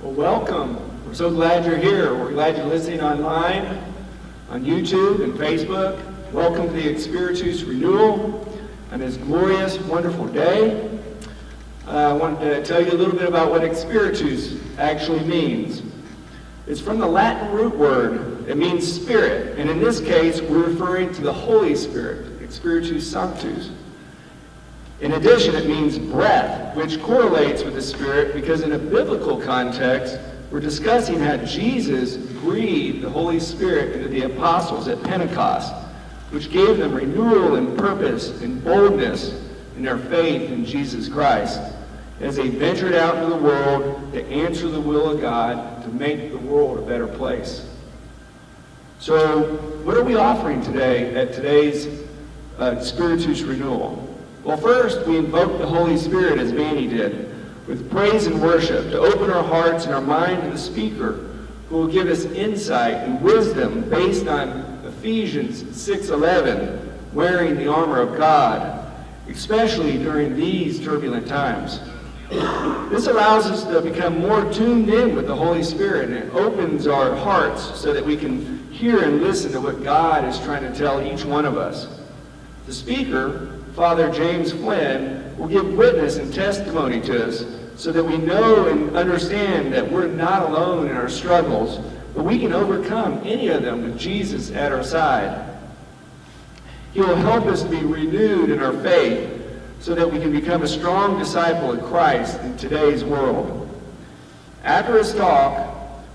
Well, welcome. We're so glad you're here. We're glad you're listening online, on YouTube and Facebook. Welcome to the ExSpiritus Renewal on this glorious, wonderful day. I wanted to tell you a little bit about what ExSpiritus actually means. It's from the Latin root word. It means spirit. And in this case, we're referring to the Holy Spirit, ExSpiritus Sanctus. In addition, it means breath, which correlates with the Spirit because in a biblical context, we're discussing how Jesus breathed the Holy Spirit into the apostles at Pentecost, which gave them renewal and purpose and boldness in their faith in Jesus Christ as they ventured out into the world to answer the will of God to make the world a better place. So, what are we offering today at today's ExSpiritus Renewal? Well, first, we invoke the Holy Spirit, as Vanny did, with praise and worship to open our hearts and our mind to the speaker, who will give us insight and wisdom based on Ephesians 6:11, wearing the armor of God, especially during these turbulent times. This allows us to become more tuned in with the Holy Spirit, and it opens our hearts so that we can hear and listen to what God is trying to tell each one of us. The speaker, Father James Flynn, will give witness and testimony to us so that we know and understand that we're not alone in our struggles, but we can overcome any of them with Jesus at our side. He will help us to be renewed in our faith so that we can become a strong disciple of Christ in today's world. After his talk,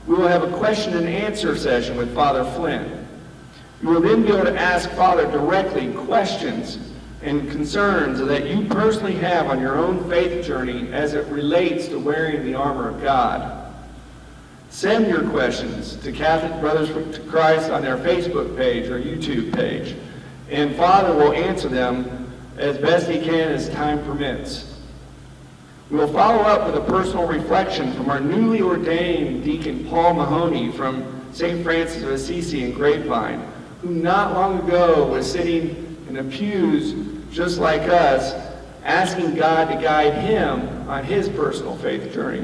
we will have a question and answer session with Father Flynn. You will then be able to ask Father directly questions and concerns that you personally have on your own faith journey as it relates to wearing the armor of God. Send your questions to Catholic Brothers for Christ on their Facebook page or YouTube page, and Father will answer them as best he can as time permits. We will follow up with a personal reflection from our newly ordained Deacon Paul Mahoney from St. Francis of Assisi in Grapevine, who not long ago was sitting in the pews just like us, asking God to guide him on his personal faith journey.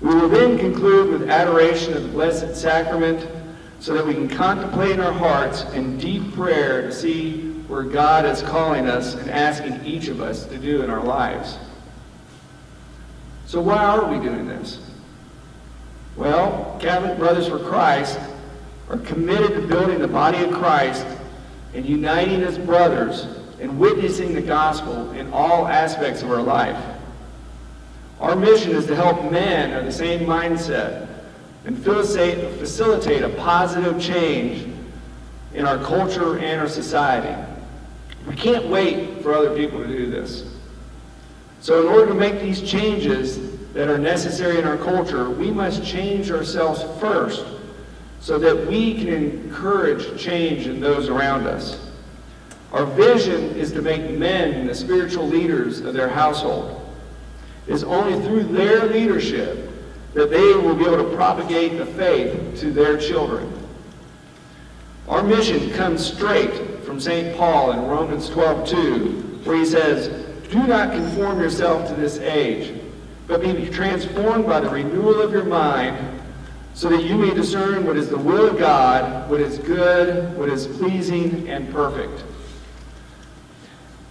We will then conclude with adoration of the Blessed Sacrament so that we can contemplate in our hearts in deep prayer to see where God is calling us and asking each of us to do in our lives. So why are we doing this? Well, Catholic Brothers for Christ are committed to building the body of Christ and uniting as brothers and witnessing the gospel in all aspects of our life. Our mission is to help men of the same mindset and facilitate a positive change in our culture and our society. We can't wait for other people to do this. So in order to make these changes that are necessary in our culture, we must change ourselves first, so that we can encourage change in those around us. Our vision is to make men the spiritual leaders of their household. It is only through their leadership that they will be able to propagate the faith to their children. Our mission comes straight from St. Paul in Romans 12:2, where he says, "Do not conform yourself to this age, but be transformed by the renewal of your mind, so that you may discern what is the will of God, what is good, what is pleasing, and perfect."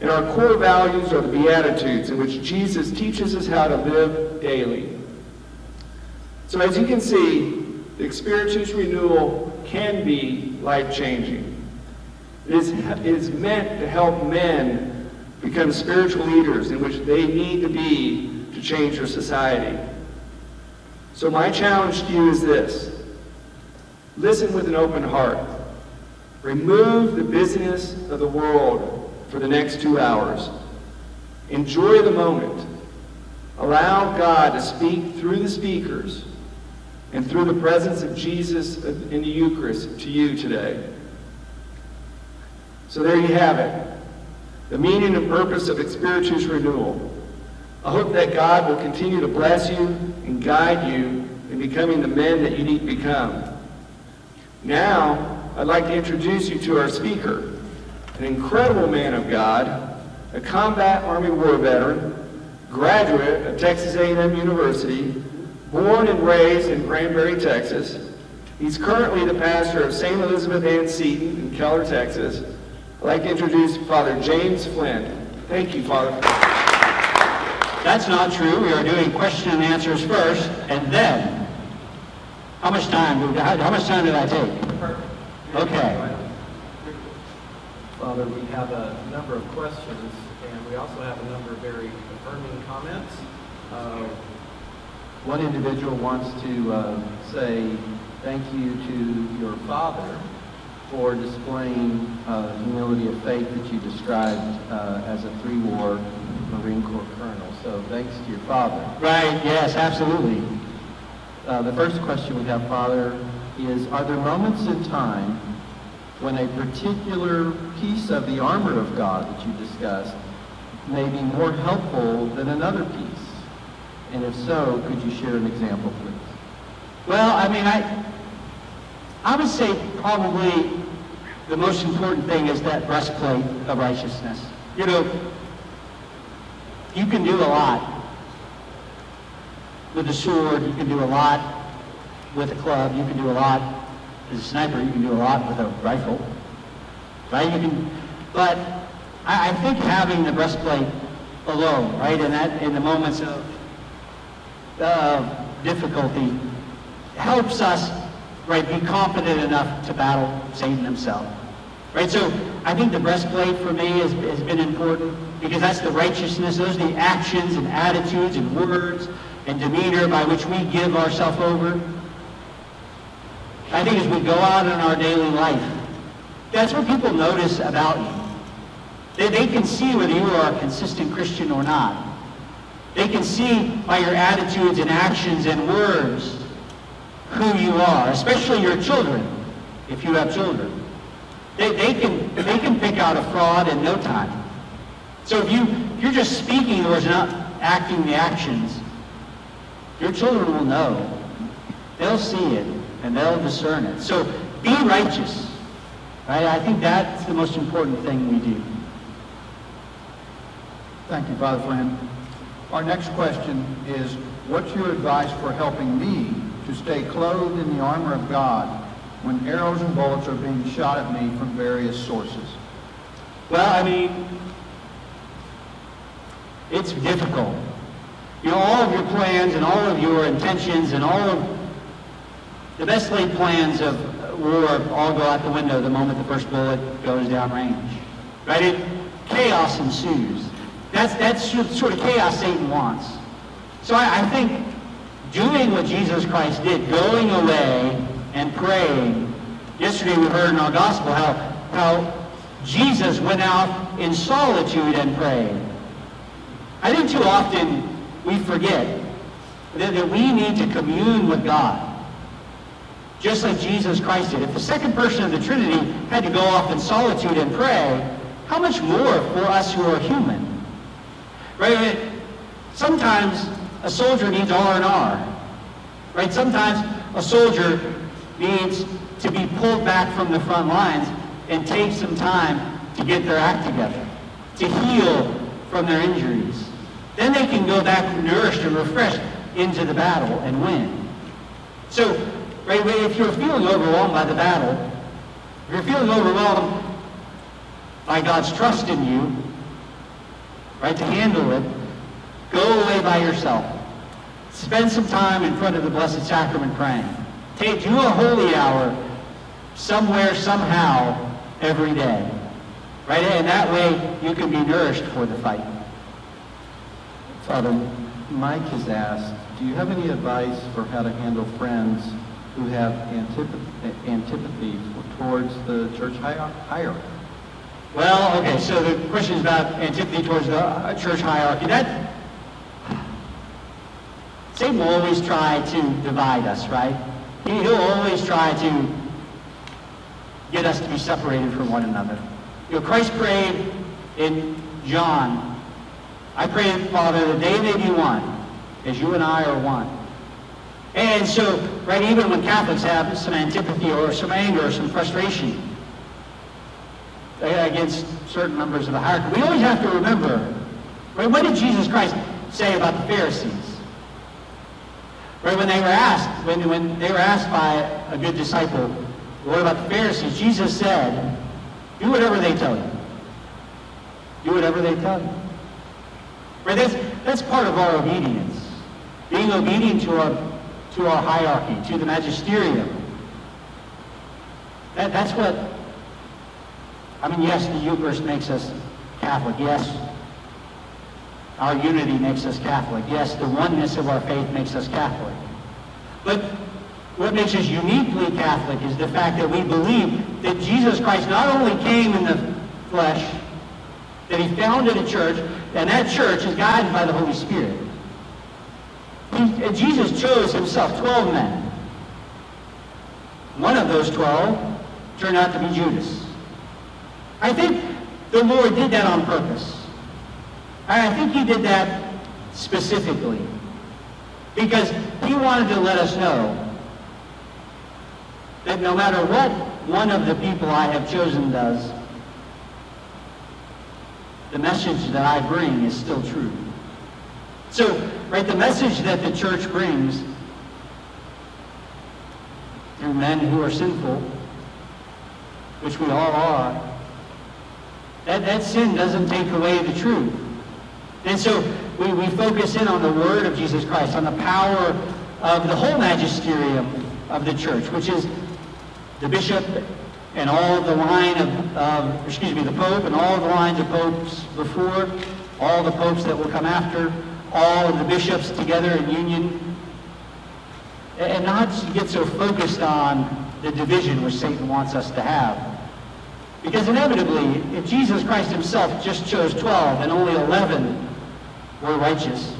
And our core values are the Beatitudes, in which Jesus teaches us how to live daily. So as you can see, the ExSpiritus Renewal can be life-changing. It is meant to help men become spiritual leaders in which they need to be to change their society. So my challenge to you is this: listen with an open heart. Remove the busyness of the world for the next 2 hours. Enjoy the moment. Allow God to speak through the speakers and through the presence of Jesus in the Eucharist to you today. So there you have it, the meaning and purpose of ExSpiritus Renewal. I hope that God will continue to bless you and guide you in becoming the men that you need to become. Now, I'd like to introduce you to our speaker, an incredible man of God, a combat Army war veteran, graduate of Texas A&M University, Born and raised in Granbury, Texas, he's currently the pastor of St. Elizabeth Ann Seton in Keller, Texas. I'd like to introduce Father James Flynn. Thank you, Father. That's not true. We are doing question and answers first, and then. How much time did I take? Perfect. Okay. Father, we have a number of questions, and we also have a number of very affirming comments. One individual wants to say thank you to your father for displaying humility of faith that you described as a three-war Marine Corps colonel. So thanks to your father. Right, yes, absolutely. The first question we have, Father, is are there moments in time when a particular piece of the armor of God that you discussed may be more helpful than another piece? And if so, could you share an example, please? Well, I mean, I would say probably the most important thing is that breastplate of righteousness. You know, you can do a lot with a sword, you can do a lot with a club, you can do a lot as a sniper, you can do a lot with a rifle, right? You can, but I think having the breastplate alone, right, and that in the moments of difficulty helps us, right, be confident enough to battle Satan himself, right? So I think the breastplate for me has been important because that's the righteousness, those are the actions and attitudes and words and demeanor by which we give ourselves over. I think as we go out in our daily life, that's what people notice about you. They can see whether you are a consistent Christian or not. They can see by your attitudes and actions and words who you are, especially your children, if you have children. They can pick out a fraud in no time. So if you're just speaking or not acting the actions, your children will know. They'll see it and they'll discern it. So be righteous. Right? I think that's the most important thing we do. Thank you, Father Flynn. Our next question is, what's your advice for helping me to stay clothed in the armor of God when arrows and bullets are being shot at me from various sources? Well, I mean, it's difficult. You know, all of your plans and all of your intentions and all of the best laid plans of war all go out the window the moment the first bullet goes down range, right? Chaos ensues. That's the sort of chaos Satan wants. So I think doing what Jesus Christ did, going away and praying. Yesterday we heard in our gospel how Jesus went out in solitude and prayed. I think too often we forget that we need to commune with God. Just like Jesus Christ did. If the second person of the Trinity had to go off in solitude and pray, how much more for us who are human? Right? Sometimes a soldier needs R&R. Right? Sometimes a soldier needs to be pulled back from the front lines and take some time to get their act together, to heal from their injuries. Then they can go back nourished and refreshed into the battle and win. So, right, if you're feeling overwhelmed by the battle, if you're feeling overwhelmed by God's trust in you, right, to handle it, go away by yourself. Spend some time in front of the Blessed Sacrament praying. Do a holy hour somewhere, somehow, every day. Right, and that way you can be nourished for the fight. Father, Mike has asked, do you have any advice for how to handle friends who have antipathy towards the church hierarchy? Well, okay, so the question is about antipathy towards the church hierarchy. Satan will always try to divide us, right? He'll always try to get us to be separated from one another. You know, Christ prayed in John, I pray, Father, the day may be one, as you and I are one. And so, right, even when Catholics have some antipathy or some anger or some frustration against certain members of the hierarchy, we always have to remember, right, what did Jesus Christ say about the Pharisees? Or when they were asked by a good disciple, what about the Pharisees? Jesus said, do whatever they tell you. Do whatever they tell you. Right? That's part of our obedience. Being obedient to our hierarchy, to the magisterium. That's what, I mean, yes, the Eucharist makes us Catholic. Yes, our unity makes us Catholic. Yes, the oneness of our faith makes us Catholic. But what makes us uniquely Catholic is the fact that we believe that Jesus Christ not only came in the flesh, that he founded a church, and that church is guided by the Holy Spirit. Jesus chose himself 12 men. One of those 12 turned out to be Judas. I think the Lord did that on purpose. I think he did that specifically because he wanted to let us know that no matter what one of the people I have chosen does, the message that I bring is still true. So, right, the message that the church brings through men who are sinful, which we all are, that sin doesn't take away the truth. And so we focus in on the word of Jesus Christ, on the power of the whole magisterium of the church, which is the bishop and all the line of, the pope and all the lines of popes before, all the popes that will come after, all of the bishops together in union, and not get so focused on the division which Satan wants us to have. Because inevitably, if Jesus Christ himself just chose 12 and only 11 were righteous,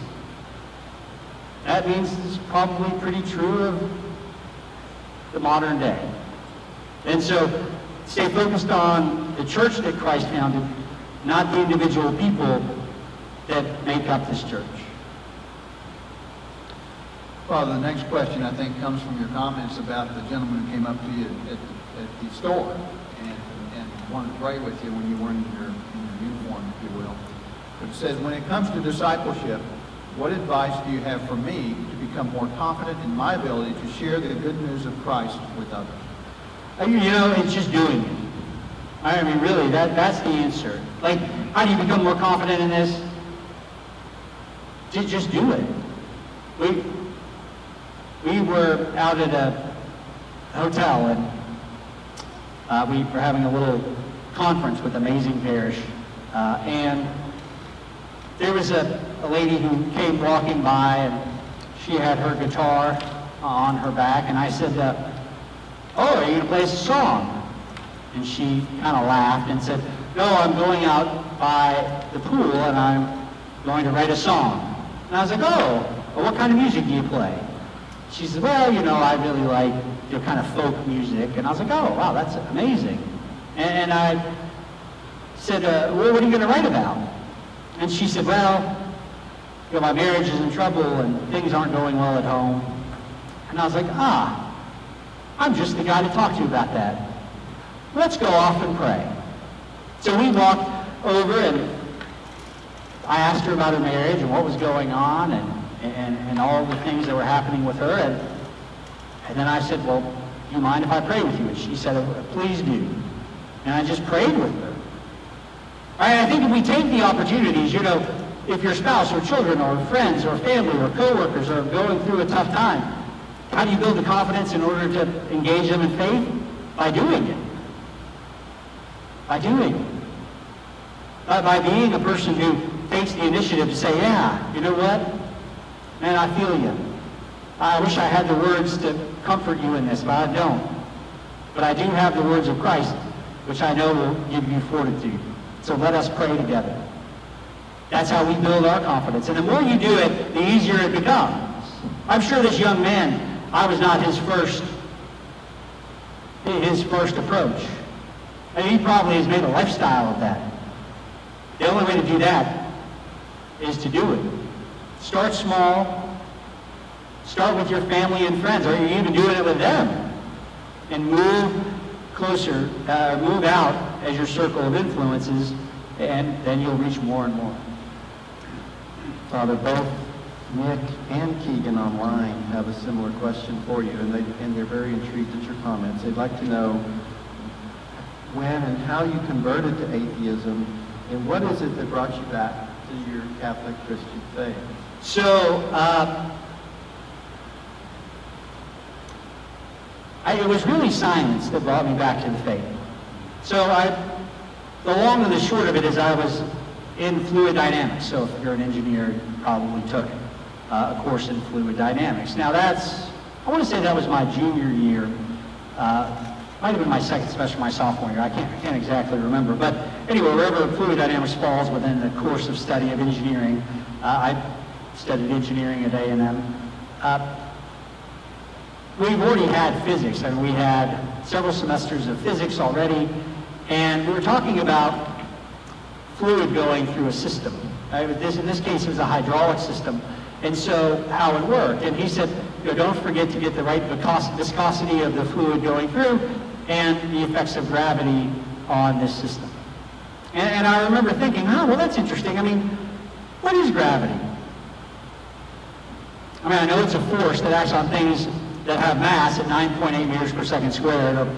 that means it's probably pretty true of the modern day. And so, stay focused on the church that Christ founded, not the individual people that make up this church. Well, the next question, I think, comes from your comments about the gentleman who came up to you at the store and wanted to pray with you when you were in your uniform, if you will. It says, when it comes to discipleship, what advice do you have for me to become more confident in my ability to share the good news of Christ with others? You know, it's just doing it. I mean, really, that's the answer. Like, how do you become more confident in this? Just do it. We were out at a hotel, and we were having a little conference with Amazing Parish, and there was a lady who came walking by, and she had her guitar on her back, and I said, oh, are you going to play us a song? And she kind of laughed and said, no, I'm going out by the pool and I'm going to write a song. And I was like, oh, well, what kind of music do you play? She said, well, you know, I really like your kind of folk music. And I was like, oh, wow, that's amazing. And I said, well, what are you going to write about? And she said, well, you know, my marriage is in trouble and things aren't going well at home. And I was like, ah. I'm just the guy to talk to about that. Let's go off and pray. So we walked over and I asked her about her marriage and what was going on and all the things that were happening with her. And then I said, well, do you mind if I pray with you? And she said, please do. And I just prayed with her. All right, I think if we take the opportunities, you know, if your spouse or children or friends or family or coworkers are going through a tough time, how do you build the confidence in order to engage them in faith? By doing it. By doing it. By being a person who takes the initiative to say, yeah, you know what? Man, I feel you. I wish I had the words to comfort you in this, but I don't. But I do have the words of Christ, which I know will give you fortitude. So let us pray together. That's how we build our confidence. And the more you do it, the easier it becomes. I'm sure this young man, I was not his first approach. And he probably has made a lifestyle of that. The only way to do that is to do it. Start small. Start with your family and friends, or you're even doing it with them. And move closer, move out as your circle of influences, and then you'll reach more and more. Father, both Nick and Keegan online have a similar question for you, and they're very intrigued at your comments. They'd like to know when and how you converted to atheism, and what is it that brought you back to your Catholic Christian faith? So, it was really science that brought me back to the faith. So the long and the short of it is I was in fluid dynamics. So if you're an engineer, you probably took a course in fluid dynamics. Now that's, I want to say that was my junior year. Might have been my second semester, my sophomore year. I can't exactly remember. But anyway, wherever fluid dynamics falls within the course of study of engineering, I studied engineering at A&M. We've already had physics, and we had several semesters of physics already, and we were talking about fluid going through a system. In this case, it was a hydraulic system, and so how it worked. And he said, you know, don't forget to get the right viscosity of the fluid going through and the effects of gravity on this system. And I remember thinking, oh, well, that's interesting. I mean, what is gravity? I mean, I know it's a force that acts on things that have mass at 9.8 meters per second squared, or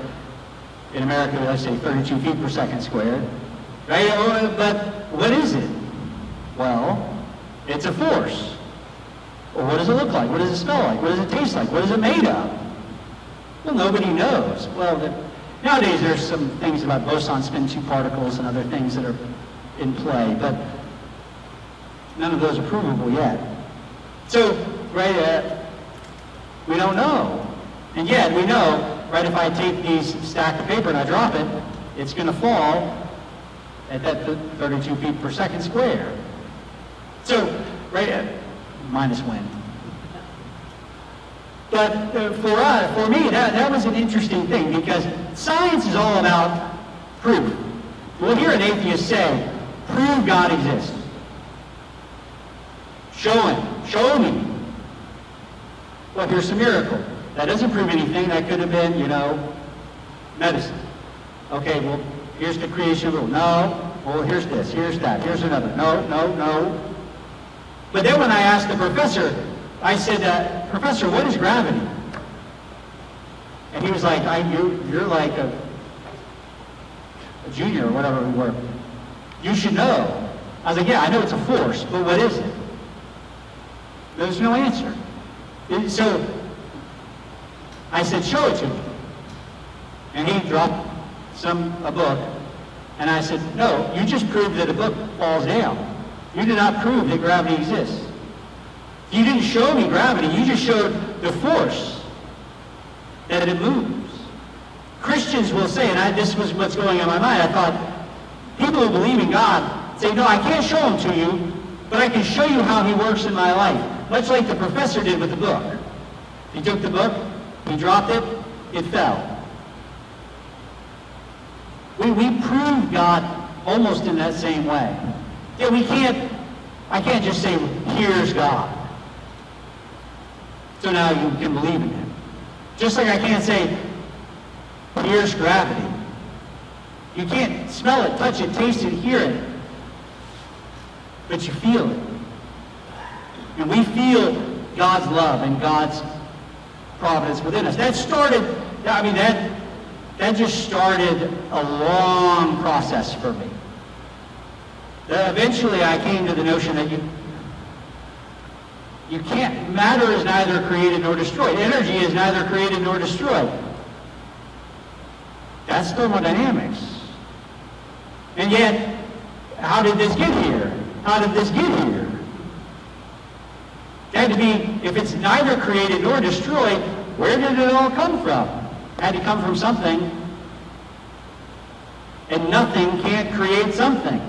in America, let's say 32 feet per second squared, right? But what is it? Well, it's a force. Well, what does it look like? What does it smell like? What does it taste like? What is it made of? Well, nobody knows. Well, nowadays there's some things about boson spin 2 particles and other things that are in play, but none of those are provable yet. So, right, we don't know. And yet we know, right, if I take these stack of paper and I drop it, it's going to fall at that 32 feet per second squared. So, right, minus wind. But for me, that was an interesting thing, because science is all about proof. We'll hear an atheist say, prove God exists. Show him. Show me. Well, here's a miracle. That doesn't prove anything. That could have been, you know, medicine. Okay, well, here's the creation of the world. No. Well, here's this. Here's that. Here's another. No, no, no. But then when I asked the professor, I said, Professor, what is gravity? And he was like, you're like a junior or whatever we were. You should know. I was like, yeah, I know it's a force, but what is it? There's no answer. And so I said, show it to me. And he dropped a book, and I said, no, you just proved that a book falls down. You did not prove that gravity exists. You didn't show me gravity. You just showed the force that it moves. Christians will say, and this was what's going on in my mind, I thought, people who believe in God say, no, I can't show him to you, but I can show you how he works in my life, much like the professor did with the book. He took the book, he dropped it, it fell. We prove God almost in that same way. Yeah, I can't just say, here's God. So now you can believe in him. Just like I can't say, here's gravity. You can't smell it, touch it, taste it, hear it. But you feel it. And we feel God's love and God's providence within us. That just started a long process for me. Eventually, I came to the notion that you can't. Matter is neither created nor destroyed. Energy is neither created nor destroyed. That's thermodynamics. And yet, how did this get here? How did this get here? It had to be, if it's neither created nor destroyed, where did it all come from? It had to come from something. And nothing can't create something.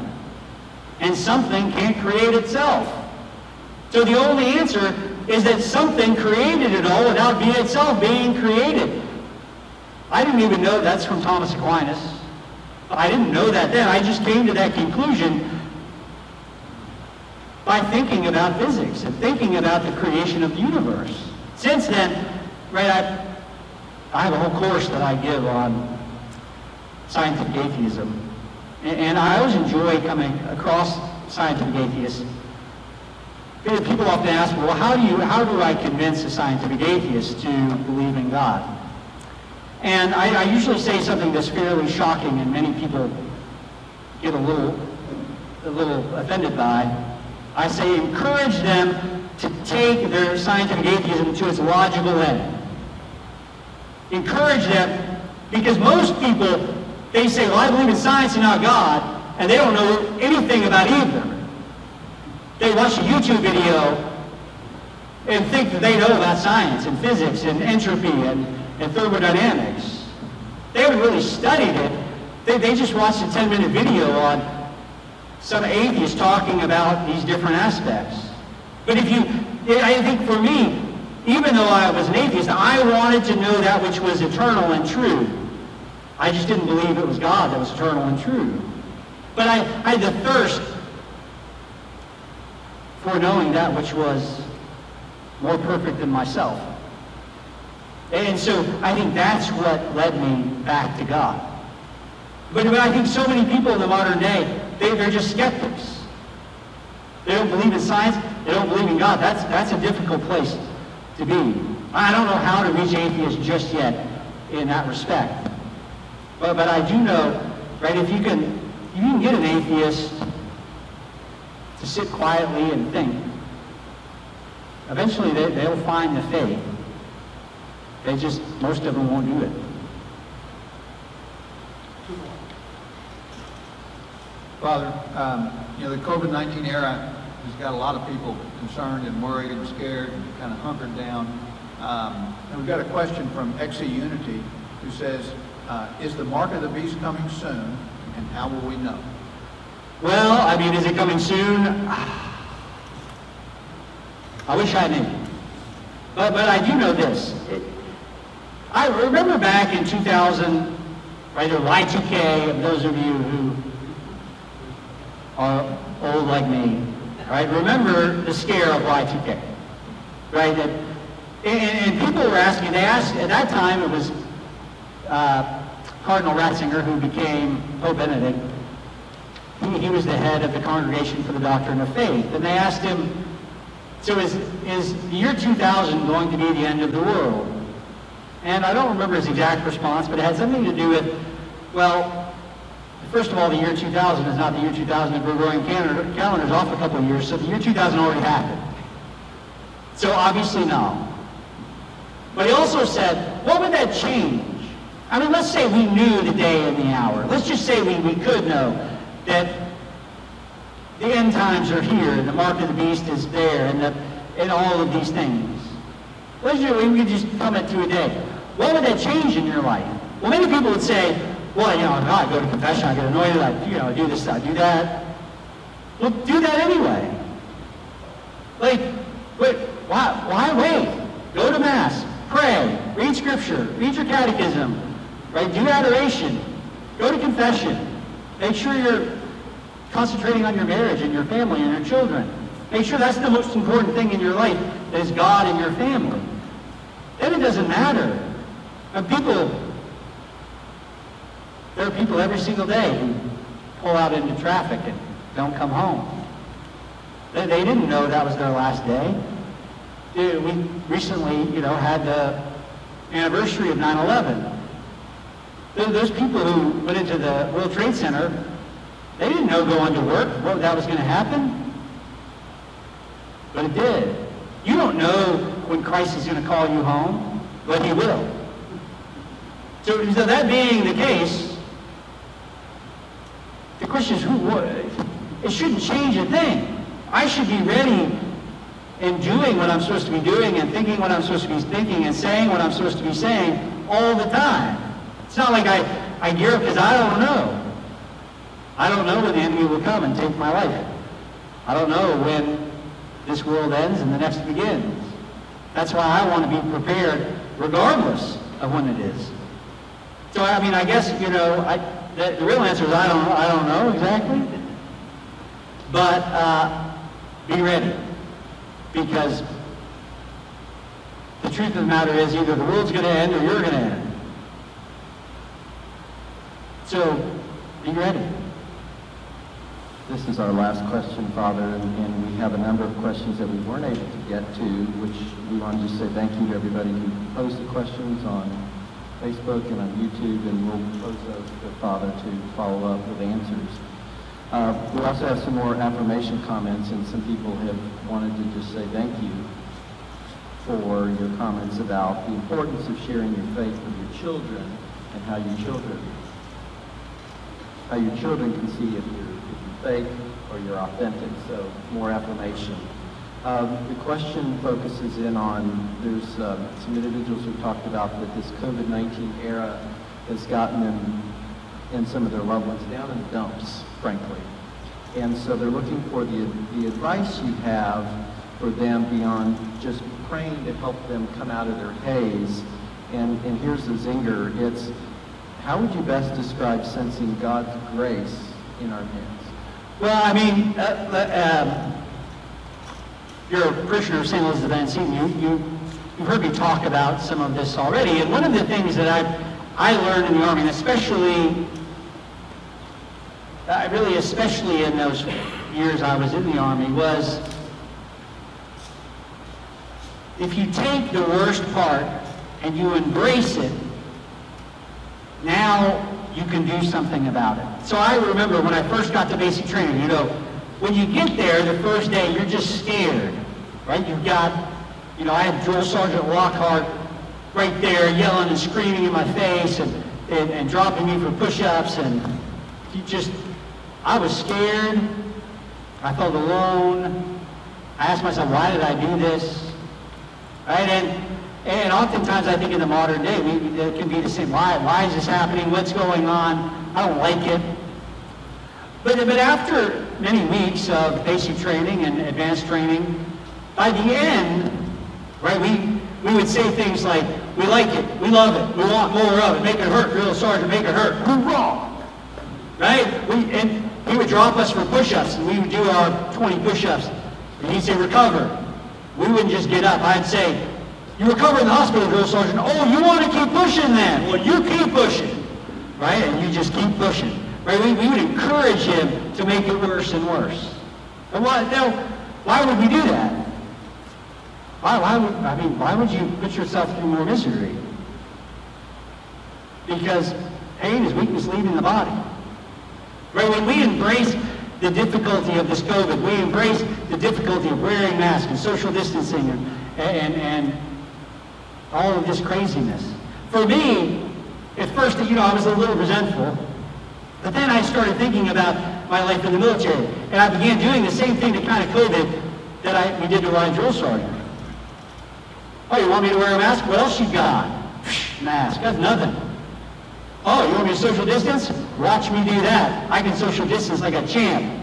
And something can't create itself. So the only answer is that something created it all without itself being created. I didn't even know that's from Thomas Aquinas. I didn't know that then. I just came to that conclusion by thinking about physics and thinking about the creation of the universe. Since then, right, I have a whole course that I give on scientific atheism. And I always enjoy coming across scientific atheists You know, people often ask, well, how do I convince a scientific atheist to believe in God? And I usually say something that's fairly shocking, and many people get a little offended by. I say, encourage them to take their scientific atheism to its logical end. Encourage them, because most people, they say, well, I believe in science and not God, and they don't know anything about either. They watch a YouTube video and think that they know about science and physics and entropy and thermodynamics. They haven't really studied it. They just watched a 10-minute video on some atheist talking about these different aspects. But if you, I think for me, even though I was an atheist, I wanted to know that which was eternal and true. I just didn't believe it was God that was eternal and true. But I had the thirst for knowing that which was more perfect than myself. And so I think that's what led me back to God. But I think so many people in the modern day, they're just skeptics. They don't believe in science. They don't believe in God. That's a difficult place to be. I don't know how to reach atheists just yet in that respect. But I do know, right, if you can get an atheist to sit quietly and think, eventually they'll find the faith. They just, most of them won't do it. Father, the COVID-19 era has got a lot of people concerned and worried and scared and kind of hunkered down. And we've got a question from ExSpiritus, who says, is the mark of the beast coming soon, and how will we know? Well, I mean, is it coming soon? I wish I knew. But I do know this. I remember back in 2000, right, or Y2K, and those of you who are old like me, right, remember the scare of Y2K, right? And people were asking, at that time it was Cardinal Ratzinger, who became Pope Benedict. He was the head of the Congregation for the Doctrine of Faith, and they asked him, so is the year 2000 going to be the end of the world? And I don't remember his exact response, but it had something to do with, well, first of all, the year 2000 is not the year 2000 if we're going calendars off a couple of years, so the year 2000 already happened. So obviously no. But he also said, what would that change? I mean, let's say we knew the day and the hour. Let's just say we could know that the end times are here, and the mark of the beast is there, and all of these things. Let's just, we could just come it to a day. What would that change in your life? Well, many people would say, well, you know, I go to confession, I get annoyed, I do this, I do that. Well, do that anyway. Like, wait, why wait? Go to Mass, pray, read Scripture, read your catechism, right? Do adoration, go to confession. Make sure you're concentrating on your marriage and your family and your children. Make sure that's the most important thing in your life, is God and your family. Then it doesn't matter. And there are people every single day who pull out into traffic and don't come home. They didn't know that was their last day. We recently, had the anniversary of 9/11. Those people who went into the World Trade Center, they didn't know going to work what that was going to happen, but it did. You don't know when Christ is going to call you home, but He will. So that being the case, the question is, who would? It shouldn't change a thing. I should be ready and doing what I'm supposed to be doing and thinking what I'm supposed to be thinking and saying what I'm supposed to be saying all the time. It's not like I gear up because I don't know. I don't know when the enemy will come and take my life. I don't know when this world ends and the next begins. That's why I want to be prepared regardless of when it is. So, I mean, I guess, the real answer is I don't know exactly. But be ready, because the truth of the matter is either the world's going to end or you're going to end. So be ready. This is our last question, Father, and we have a number of questions that we weren't able to get to, which we want to just say thank you to everybody who posed the questions on Facebook and on YouTube, and we'll pose those to Father to follow up with answers. We also have some more affirmation comments, and some people have wanted to just say thank you for your comments about the importance of sharing your faith with your children and how your children can see if you're fake or you're authentic. So more affirmation. The question focuses in on, there's some individuals who talked about that this COVID-19 era has gotten them and some of their loved ones down in the dumps, frankly. And so they're looking for the advice you have for them beyond just praying to help them come out of their haze. And here's the zinger. It's, how would you best describe sensing God's grace in our midst? Well, I mean, you're a parishioner of St. Elizabeth Ann Seton. You've heard me talk about some of this already. And one of the things that I learned in the Army, and especially, especially in those years I was in the Army, was if you take the worst part and you embrace it, now you can do something about it. So I remember when I first got to basic training, you know, when you get there the first day, you're just scared, right? You've got, you know, I had Drill Sergeant Lockhart right there yelling and screaming in my face and dropping me for push-ups, and he just, I was scared. I felt alone. I asked myself, why did I do this, right? And oftentimes, I think in the modern day, it can be the same. Why is this happening? What's going on? I don't like it. But after many weeks of basic training and advanced training, by the end, right, we would say things like, we like it, we love it, we want more of it, make it hurt, Drill Sergeant, make it hurt, hoorah! Right? And he would drop us for push-ups, and we would do our 20 push-ups, and he'd say, recover. We wouldn't just get up. I'd say, you recover in the hospital, Drill Sergeant. Oh, you want to keep pushing then? Well, you keep pushing, right? And you just keep pushing, right? We would encourage him to make it worse and worse. And why would we do that? Why would you put yourself through more misery? Because pain is weakness leaving the body, right? When we embrace the difficulty of this COVID, we embrace the difficulty of wearing masks and social distancing and all of this craziness. For me, at first, you know, I was a little resentful, but then I started thinking about my life in the military, and I began doing the same thing to kind of COVID that we did to Ryan Drill Sergeant. Oh, you want me to wear a mask? What else you got? Mask, that's nothing. Oh, you want me to social distance? Watch me do that. I can social distance like a champ.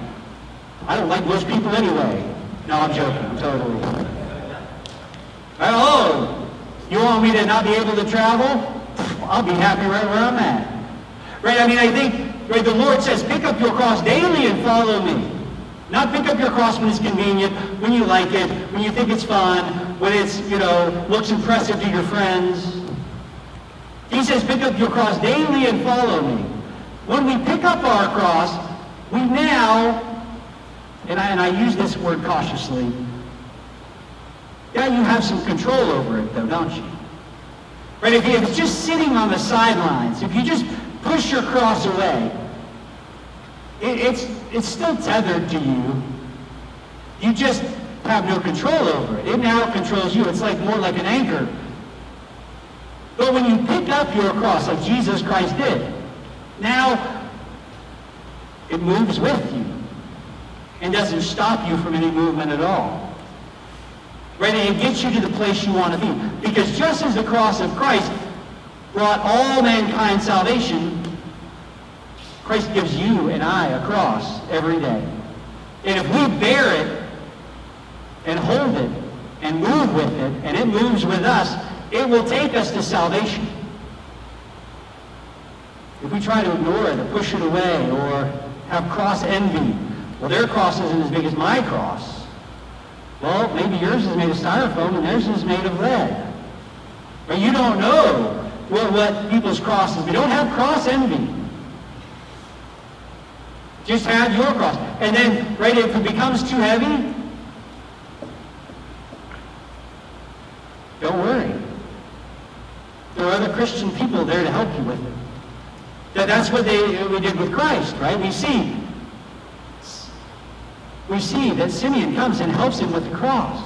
I don't like most people anyway. No, I'm joking, I'm totally. Oh. You want me to not be able to travel? I'll be happy right where I'm at. Right? I mean, I think, right, the Lord says, pick up your cross daily and follow me. Not pick up your cross when it's convenient, when you like it, when you think it's fun, when it's, you know, looks impressive to your friends. He says, pick up your cross daily and follow me. When we pick up our cross, we now, and I use this word cautiously, yeah, you have some control over it, though, don't you? Right? If you're just sitting on the sidelines, if you just push your cross away, it's still tethered to you. You just have no control over it. It now controls you. It's like more like an anchor. But when you pick up your cross, like Jesus Christ did, now it moves with you and doesn't stop you from any movement at all. Right, and it gets you to the place you want to be. Because just as the cross of Christ brought all mankind salvation, Christ gives you and I a cross every day. And if we bear it and hold it and move with it, and it moves with us, it will take us to salvation. If we try to ignore it or push it away or have cross envy, well, their cross isn't as big as my cross. Well, maybe yours is made of styrofoam and theirs is made of lead. But you don't know what people's cross is. We don't have cross envy. Just have your cross. and then, right, if it becomes too heavy, don't worry. There are other Christian people there to help you with it. That's what we did with Christ, right? We see that Simeon comes and helps him with the cross.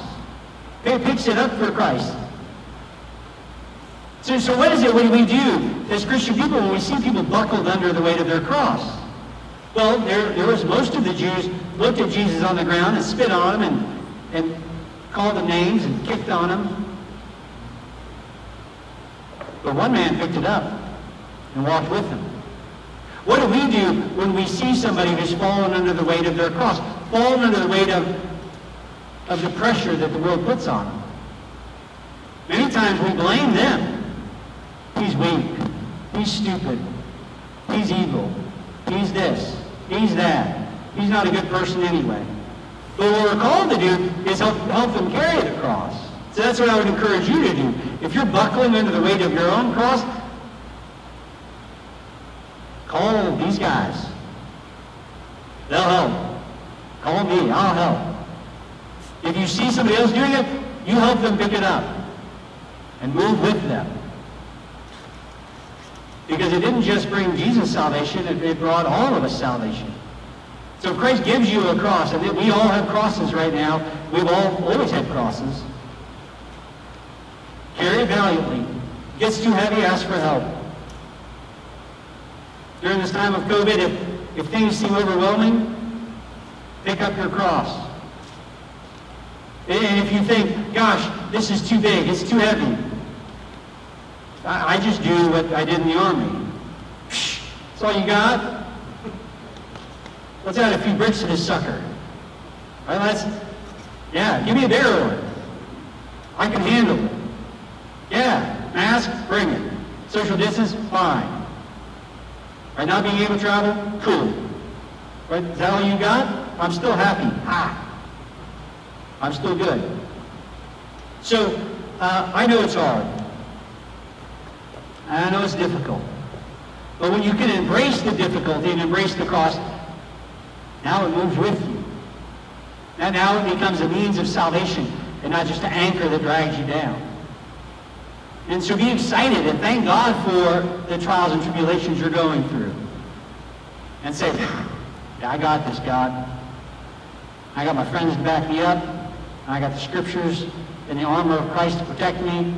He picks it up for Christ. So what is it when we do as Christian people when we see people buckled under the weight of their cross? Well, there was most of the Jews looked at Jesus on the ground and spit on him and called him names and kicked on him. But one man picked it up and walked with him. What do we do when we see somebody who's fallen under the weight of their cross, fallen under the weight of the pressure that the world puts on them? Many times we blame them. He's weak. He's stupid. He's evil. He's this. He's that. He's not a good person anyway. But what we're called to do is help them carry the cross. So that's what I would encourage you to do. If you're buckling under the weight of your own cross, call these guys. They'll help. Call me. I'll help. If you see somebody else doing it, you help them pick it up and move with them. Because it didn't just bring Jesus salvation, it brought all of us salvation. So if Christ gives you a cross, and we all have crosses right now, we've all always had crosses. Carry it valiantly. Gets too heavy, ask for help. During this time of COVID, if things seem overwhelming, pick up your cross. And if you think, gosh, this is too big, it's too heavy, I just do what I did in the Army. That's all you got? Let's add a few bricks to this sucker. Right, give me a bigger one. I can handle it. Yeah, mask, bring it. Social distance, fine. Right, not being able to travel, cool. Right, is that all you got? I'm still happy. I'm still good. So, I know it's hard. I know it's difficult. But when you can embrace the difficulty and embrace the cross, now it moves with you. Now it becomes a means of salvation and not just an anchor that drags you down. And so be excited and thank God for the trials and tribulations you're going through. And say, yeah, I got this, God. I got my friends to back me up. I got the scriptures and the armor of Christ to protect me.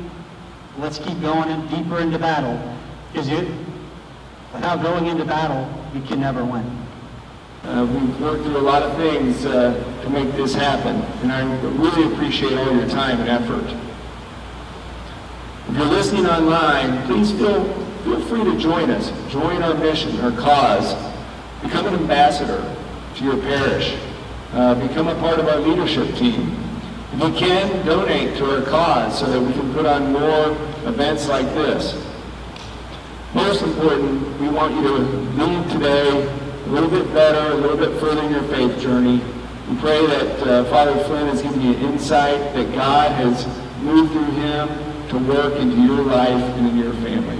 Let's keep going deeper into battle. Because without going into battle, you can never win. We've worked through a lot of things to make this happen. And I really appreciate all your time and effort. If you're listening online, please feel free to join us. Join our mission, our cause. Become an ambassador to your parish. Become a part of our leadership team. If you can, donate to our cause so that we can put on more events like this. Most important, we want you to leave today a little bit better, a little bit further in your faith journey. We pray that Father Flynn has given you insight, that God has moved through him to work into your life and in your family.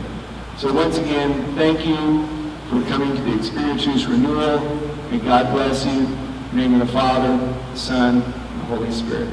So once again, thank you for coming to the ExSpiritus Renewal, and God bless you. In the name of the Father, the Son, and the Holy Spirit.